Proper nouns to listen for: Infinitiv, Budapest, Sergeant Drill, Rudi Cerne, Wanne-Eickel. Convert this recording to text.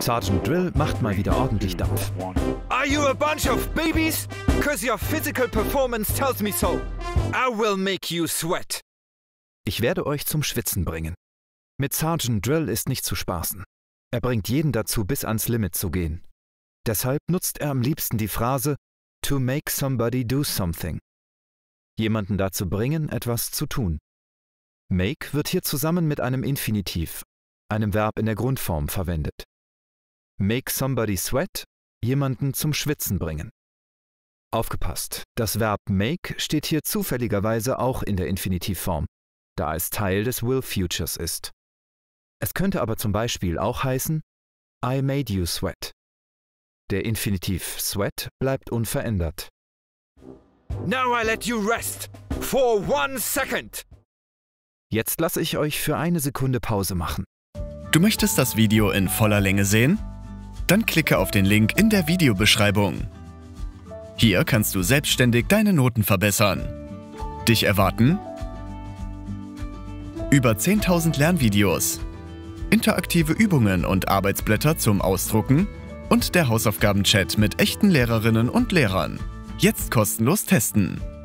Sergeant Drill macht mal wieder ordentlich Dampf. Are you a bunch of babies? 'Cause your physical performance tells me so. I will make you sweat. Ich werde euch zum Schwitzen bringen. Mit Sergeant Drill ist nicht zu spaßen. Er bringt jeden dazu, bis ans Limit zu gehen. Deshalb nutzt er am liebsten die Phrase to make somebody do something. Jemanden dazu bringen, etwas zu tun. Make wird hier zusammen mit einem Infinitiv, einem Verb in der Grundform, verwendet. Make somebody sweat, jemanden zum Schwitzen bringen. Aufgepasst, das Verb make steht hier zufälligerweise auch in der Infinitivform, da es Teil des Will Futures ist. Es könnte aber zum Beispiel auch heißen, I made you sweat. Der Infinitiv sweat bleibt unverändert. Now I let you rest for 1 second. Jetzt lasse ich euch für 1 Sekunde Pause machen. Du möchtest das Video in voller Länge sehen? Dann klicke auf den Link in der Videobeschreibung. Hier kannst du selbstständig deine Noten verbessern. Dich erwarten über 10.000 Lernvideos, interaktive Übungen und Arbeitsblätter zum Ausdrucken und der Hausaufgaben-Chat mit echten Lehrerinnen und Lehrern. Jetzt kostenlos testen!